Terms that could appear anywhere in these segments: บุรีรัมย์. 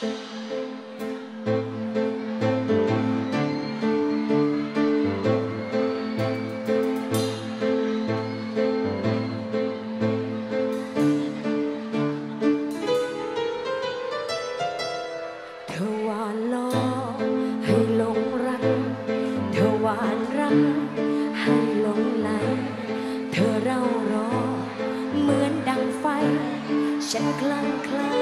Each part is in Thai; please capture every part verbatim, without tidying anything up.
ให้หลงไหลเธอเร่ารอเหมือนดังไฟฉันคลั่งไคล้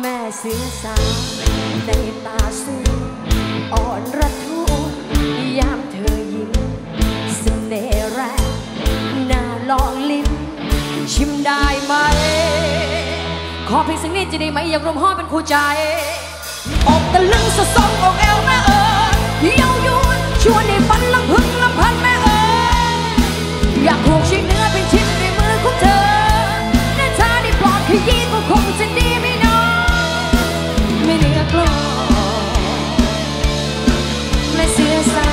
แม่เสือสาวในตาสูงอ่อนระทุยามเธอยิ้มเสน่ห์แรงน่าลองลิ้มชิมได้ไหมขอเพียงสักนิดจะได้ไหมอยากรวมห้อเป็นคู่ใจออกตะลึงสะสมอกเอวแม่เอ๋ยเย้ายวนชวนให้ฝันลำพึงลำพันแม่เอ๋ยอยากถูกชิ้นเนื้อเป็นชิ้นในมือของเธอแน่ถ้าได้ปลอดขยี้ก็คงจะดีไม่น้อยไม่เหนือกลัวไม่เสียสาย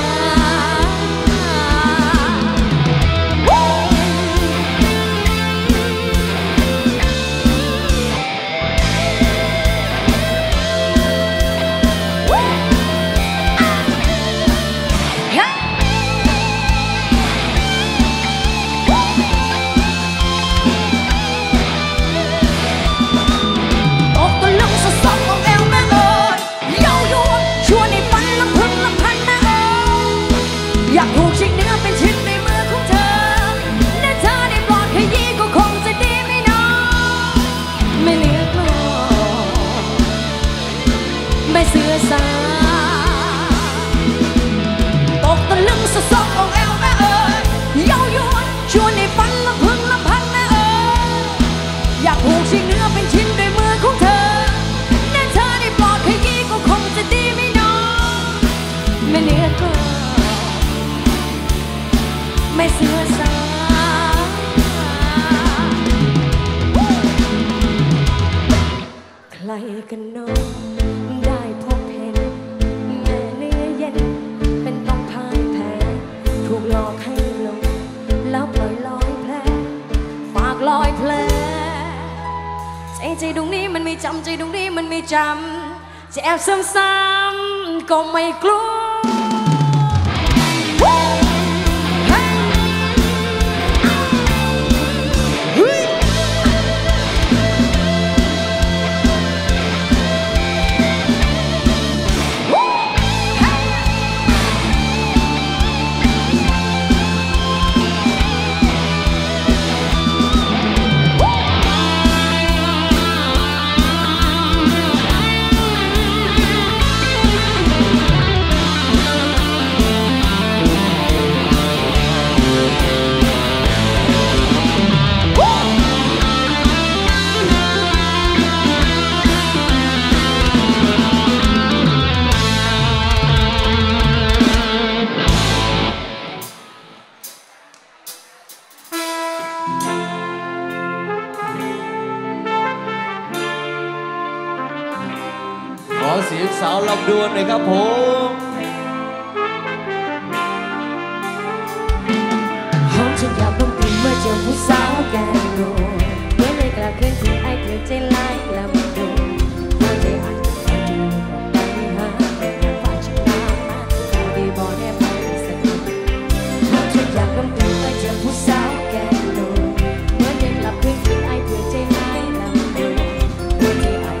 ตกตะลึงสะสมองเอวแม่เอ๋ยเย้ายวนชวนให้ฝันลำพึงลำพันแม่เอ๋ยอยากผูกชิ้นเนื้อเป็นชิ้นด้วยมือของเธอแน่เธอได้ปลอดขยี้ก็คงจะดีไม่น้อยไม่เหนือกว่าไม่เสื่อสายใครกันน้องหลอกให้ลงแล้วปล่อยลอยแผลฝากลอยแผลใจใจดวงนี้มันไม่จำใจดวงนี้มันไม่จำจะแอบซ้ำๆก็ไม่กลัวขอเสียงสาวลำดวนหน่อยครับผมหอมฉันอยากต้องกินเมื่อเจอผู้สาวแก่รวยเมื่อในกลางคืนที่ไอเธอใจลายลำดวนหัวใจอ่อนระทมแต่ไม่หาเป็นอย่างฝ่ายชนะมาดีบอได้ไปสักทีหอมฉันอยากต้องกินเมื่อเจอผู้สาวแก่รวยเมื่อในกลางคืนที่ไอเธอใจลายลำดวนหัวใจอ่อน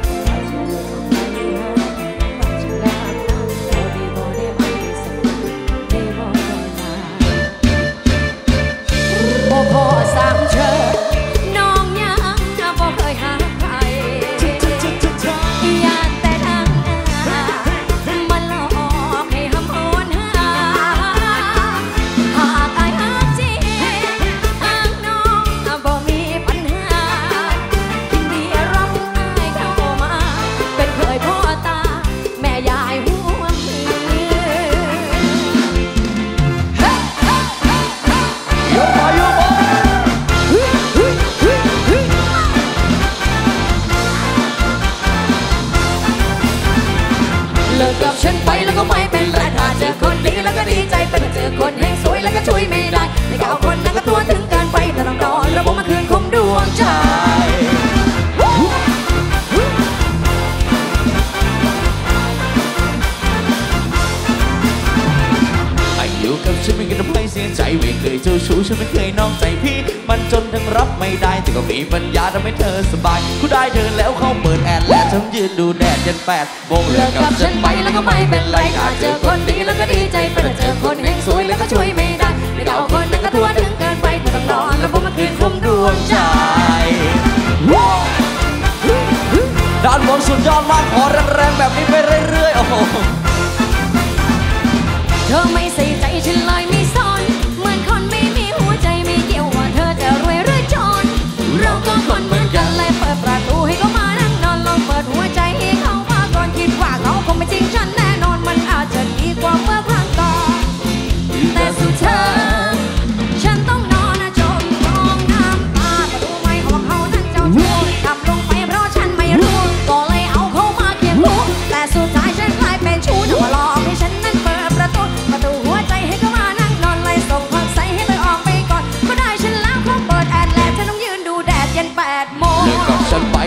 กับฉันไม่เคยทำให้เสียใจไม่เคยเจ้าชู้ฉันไม่เคยนอกใจพี่มันจนทั้งรับไม่ได้แต่ก็มีปัญญาทำให้เธอสบายกูได้เธอแล้วเขาเปิดแอร์และฉันยืนดูแดดยันแปดโมงเลิกกับฉันไปแล้วก็ไม่เป็นไรอาจเจอคนดีแล้วก็ดีใจแต่เจอคนแห่งสวยแล้วก็ช่วยไม่ได้ไม่เอาคนนั้นก็ทั่วถึงเกินไปเธอต้องนอนแล้วเพราะมันคืนคงดวงใจด้านบนสุดยอดมากขอแรงๆแบบนี้ไปเรื่อยๆโอ้โหเธอไม่ใส่ใจฉันเลยไม่สนเหมือนคนไม่มีหัวใจไม่เกี่ยวว่าเธอจะรวยหรือจนเราก็คนเหมือนกันเลยเปิดประตูให้เขามานั่งนอนลองเปิดหัวใจให้เขามาก่อนคิดว่าเขาคงไม่จริงฉันแน่นอนมันอาจจะดีกว่าเมื่อครั้งก่อนแต่สุดเธอ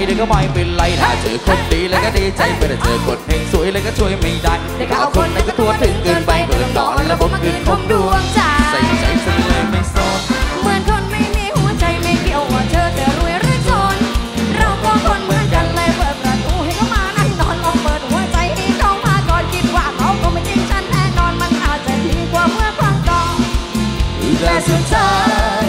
เดี๋ยวก็ไม่เป็นไรถ้าเจอคนดีแล้วก็ดีใจไปแต่เจอคนเฮงสวยแล้วก็ช่วยไม่ได้แต่เขาคนนั้นก็ทั่วถึงเกินไปเกินนอนแล้วผมคืนคงดวงใจใส่ใจฉันเลยไม่สนเหมือนคนไม่มีหัวใจไม่เกี่ยวว่าเธอจะรวยหรือจนเราก็คนเหมือนกันเลยเปิดประตูให้เขามานั่งนอนลองเปิดหัวใจให้เขามาก่อนคิดว่าเขาคงไม่จริงฉันแน่นอนมันอาจจะดีกว่าเมื่อครั้งก่อนแต่สุดท้าย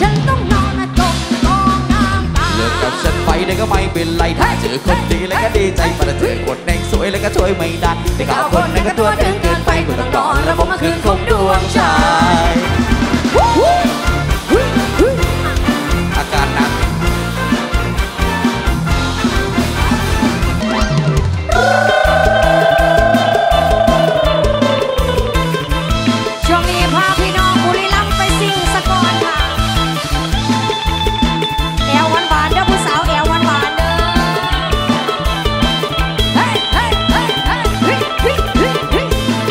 ฉันต้องนอนจมกองน้ำตาเลิกกับฉันไปได้ก็ไม่เป็นไรถ้าเจอคนดีแล้วก็ดีใจแต่เจอคนแดงสวยแล้วก็ช่วยไม่ได้แต่เขาคนนั้นก็ตัวถึงเกินไปกูต้องนอนแล้วผมมาคืนคงดวงใจอาการหนักช่วงนี้พาพี่น้องบุรีรัมย์ไปซิ่งสะกอนค่ะแอวหวานๆเด้อผู้สาวแอวหวานๆเด้อเฮ้ยเฮ้ยเฮ้ยเฮ้ยเฮ้ยเฮ้ยเฮ้ยเฮ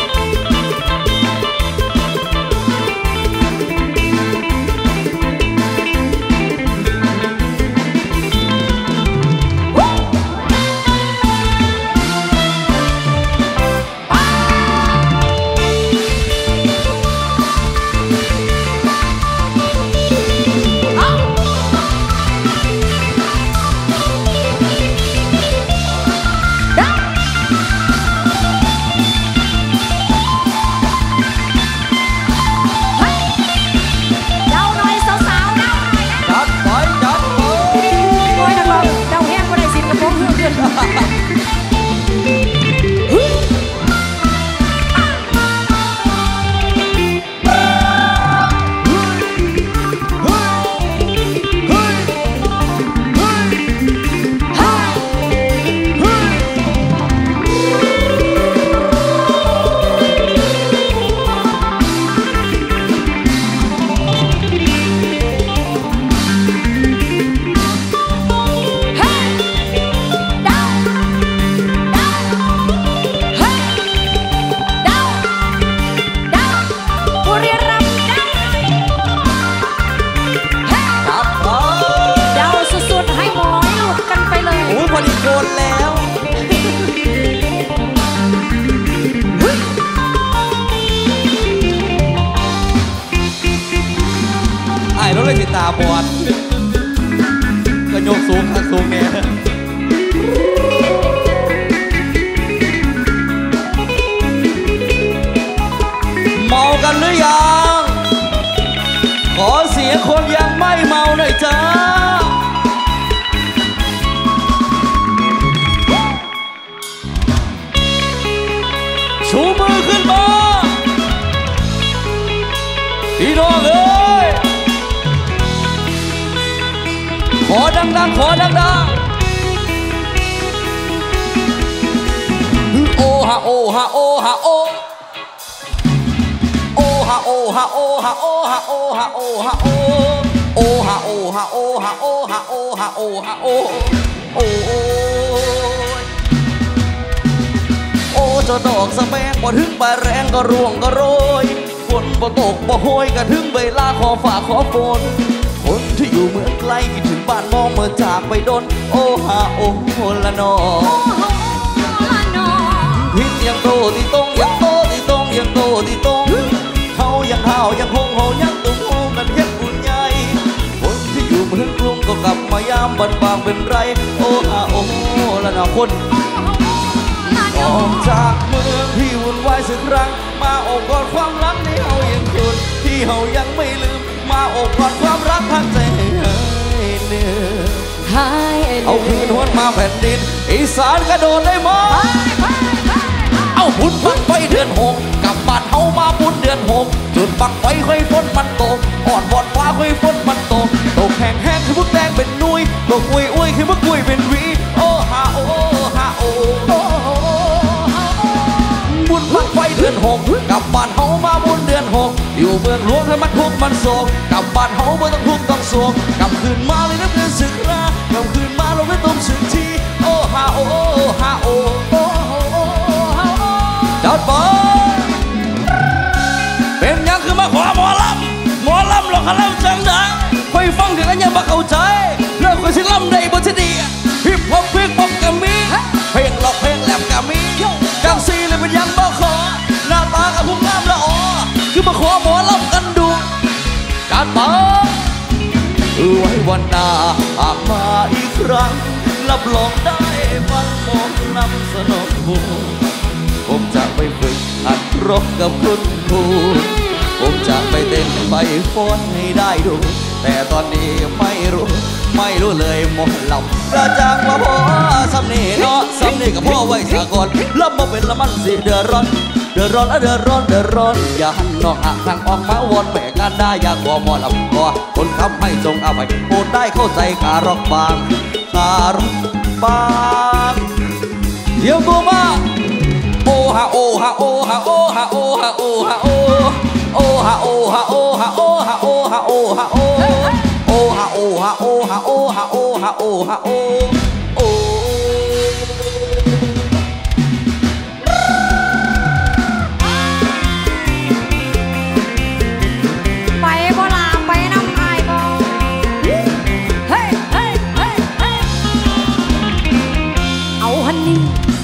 ้ย ำบัดบางเป็นไรโอ้อาโอละนาคนออกจากเมืองที่วุ่นวายสักครั้งมาอกกอดความรักที่เฮายังคุ้นที่เฮายังไม่ลืมมาอกกอดความรักทั้งใจให้เนื้อเอาคืนหวนมาแผ่นดินอีสานกระโดดได้มองเอาบุญบังไฟเดือนหกกลับบ้านเฮามาบุญเดือนหกจุดบังไฟค่อยฝนมันตกอ่อนบอดฟ้าค่อยฝนมันตกตกแห้งแห้งคือพวกแดงเป็นนุ้ยตกอุ้ยอุ้ยคือพวกอุ้ยเป็นวีโอฮาโอฮาโอบุญบังไฟเดือนหกกลับบ้านเฮามาบุญเดือนหกอยู่เมืองหลวงให้มันทุกข์มันโศกกลับบ้านเฮาไม่ต้องทุกข์ต้องโศกกลับคืนมาเลยน้ำเดือนสึกรากลับคืนมาเราไม่ต้องสึกทีโอฮาโอฮาโอจอดบอเป็นยังคือมาขอหมอลำหมอลำหลอกขลังจังนะคอยฟังถึงอันยังมาเข้าใจเรื่องคอยสิลำในบนเสดีฮิปฮอปเพลงป๊อปกามีเพลงหลอกเพลงแหลมกามีกางซีเลยเป็นยังมาขอหน้าตากับผู้งามละออคือมาขอหมอลำกันดูการมาไว้วันหน้าหากมาอีกครั้งรับรองได้ฟังมองนำสนองบุญผมจะไปฝึกหัดร้องกับคุณครูผมจะไปเต้นไปฟ้อนให้ได้ดูแต่ตอนนี้ไม่รู้ไม่รู้เลยหมอลำประจักษ์ว่าพ่อสำเนียงเนาะสำเนียงกับพ่อไว้สะกดแล้วมาเป็นละมันสิเดือดร้อนเดือดร้อนอะเดือดร้อนเดือดร้อนอย่าหันนอกหักทางออกมาวอนแบกงานได้อย่ากลัวหมอลำกลัวคนทำให้จงเอาไปโปรดได้เข้าใจการร้องบางการร้องบางเยี่ยมตัวมากโอฮาโอฮาโอฮาโอฮาโอฮาโอฮาโอโอฮาโอฮาโอฮาโอฮาโอฮาโอฮาโอโอฮาโอฮาโอฮาโอฮาโอฮาโอฮาโอโอไปบ่ลาไปน้ำไอ้บ่เฮ้เฮ้เฮ้เฮ้เอาฮันนี่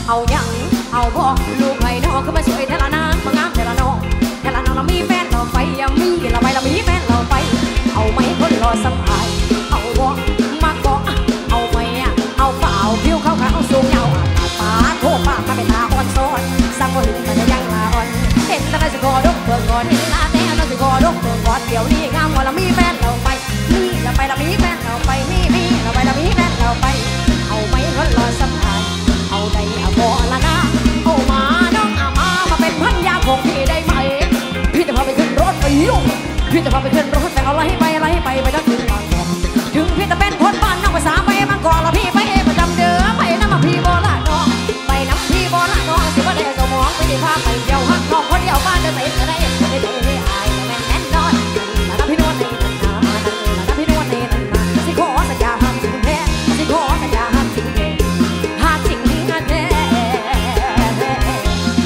เอายังเอาบ่ลูกไอ้น้องขึ้นมาสวยเทละนางมางามเทละน้องเทละน้องเรามีแฟนเราไปยังมีเราไปเรามีแฟนเราไปเอาไหมคนรอสบายเอาบ่มากบ่เอาไหมเอาเปล่าผิวขาวขาวสูงยาวตาโทษปากมาเป็นตาอ่อนซ้อนสักคนมันจะยังลาอ่อนเห็นตาจะกอดกเปิดก่อนเห็นตาแน่เราจะกอดกเปิดก่อนเดี๋ยวนี้งามว่าเรามีแฟนเราไปมีเราไปเรามีแฟนเราไปมีมีเราไปเรามีแฟนเราไปเอาไหมคนรอสบายเอาใดเอาบ่ละนะบอกพี่ได้ไหมพี่จะพาไปขึ้นรถไปหิ้วพี่จะพาไปขึ้นรถแต่เอาอะไรให้ไปอะไรให้ไปไปแล้วถึงบางกอกถึงพี่จะเป็นคนบ้านนอกภาษาไปบางกอกแล้วพี่ไปประจำเดือนไปน้ำมาพี่โบราณน้องไปน้ำพี่โบราณน้องสิว่าได้สมองไปได้พาไปเดียวหักน้องคนเดียวบ้านจะใส่จะได้ไม่ต้องให้อายแต่แน่นนอนแล้วน้ำพี่นวลในนั้นมาแล้วน้ำพี่นวลในนั้นมาสิขอสัญญาห้ามถึงแพ้สิขอสัญญาห้ามถึงแพ้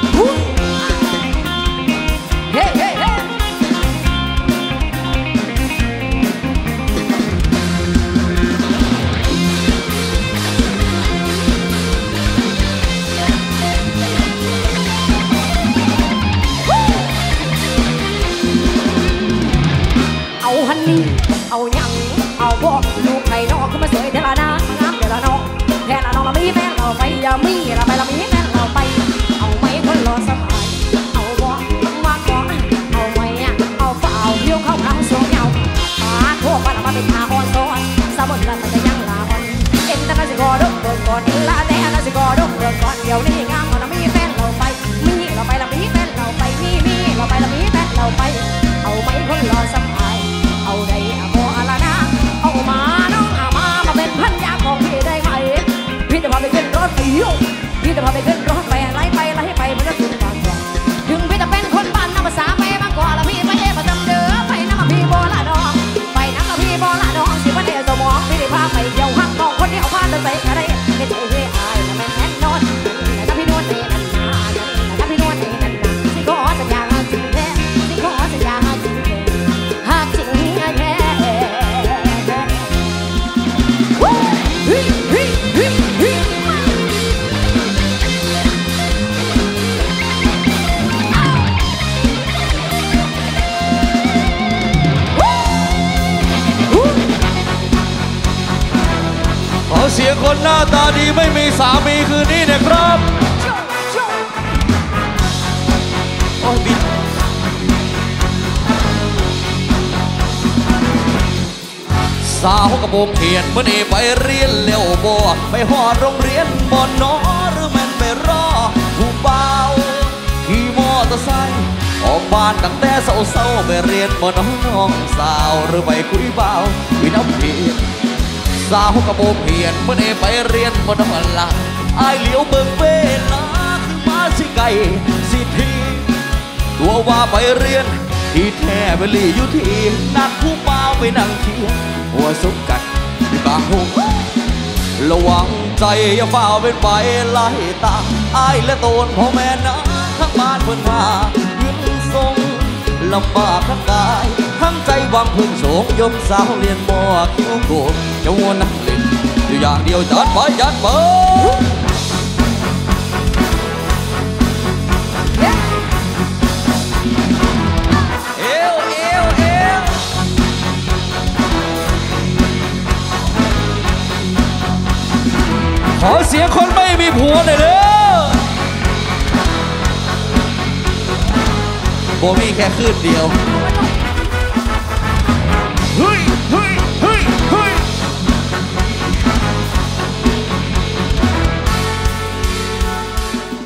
หากสิ่งนี้งานแท้เอาหยั่งเอาบ่ลูกไข่นอกขึ้นมาสวยเทละนางงามเทละนองเทละนองเรามีแฟนเราไปอย่ามีเราไปเรามีแฟนเราไปเอาไหมคนรอสบายเอาบ่มากบ่เอาไหมเอาเปล่าเลี้ยวเข้าเขาสวงเงาตาโทษบ้านเรามาเป็นตาอ่อนซ้อนสะบัดเราจะยังลาอ่อนเอ็นตาจะกอดกเดินก่อนเอ็นละแต่เราจะกอดกเดินก่อนเดี๋ยวนี้งามเรามีแฟนเราไปมีเราไปเรามีแฟนเราไปมีมีเราไปเรามีแฟนเราไปเอาไหมคนรอสบายเอาได้อะบ่ละนะเอามาน้องอามามาเป็นพันยาของพี่ได้ไหมพี่จะพาไปขึ้นรถไปหิ้วพี่จะพาไปขึ้นรถไปไล่ไปไล่ไปมันจะถึงบางกอกถึงพี่จะเป็นคนบ้านน้ำภาษาไปบางกอกแล้วพี่ไปประจำเดือนไปน้ำพี่บ่ละน้องไปน้ำพี่บ่ละน้องสิว่าได้สมองพี่ได้พาไปเดียวหักน้องคนเดียวพาจะใส่อะไรไม่ใช่เฮ้ยอายแต่แม่นนอนแต่พี่โดนเองนั่นนะแต่พี่โดนเองนั่นนะสิขอสัญญาจริงแท้สิขอสัญญาจริง สียงคนหน้าตาดีไม่มีสามีคืนนี้นะครับโอ้ยบิดสาวกระโปรงเขียนเมื่อนี้ไปเรียนเร็วบ่ไปหอดโรงเรียนบ่นอหรือแม่นไปรอผู้เบาขี่มอเตอร์ไซค์ออกบ้านตั้งแต่เศร้าๆไปเรียนบ่น้องสาวหรือไปคุยเบาคุยน้ำเพียงสาวกระโปรงเขียนเมื่อนี้ไปเรียนบ่น้องละอายเหลียวเบิ่งเวลาคือมาสิไกลสิทีตัวว่าไปเรียนที่แท้เวลี่อยู่ที่นัดผู้เบาไปนั่งเที่ยวหัวสุกกัดที่บางหูระวังใจอย่าเฝ้าเป็นไปไล่ตาอายและโตนพ่อแม่นะทั้งบ้านเพิ่นพาเงินทรงลำบากทั้งกายทั้งใจหวังพึ่งโสมยมสาวเรียนบ่อคิ้วโกนจะวนนักเล่นอยู่อย่างเดียวจัดไปจัดเบอร์ขอเสียงคนไม่มีผัวหน่อยเด้อบ่มีแค่คืนเดียวเฮ้ยเฮ้ย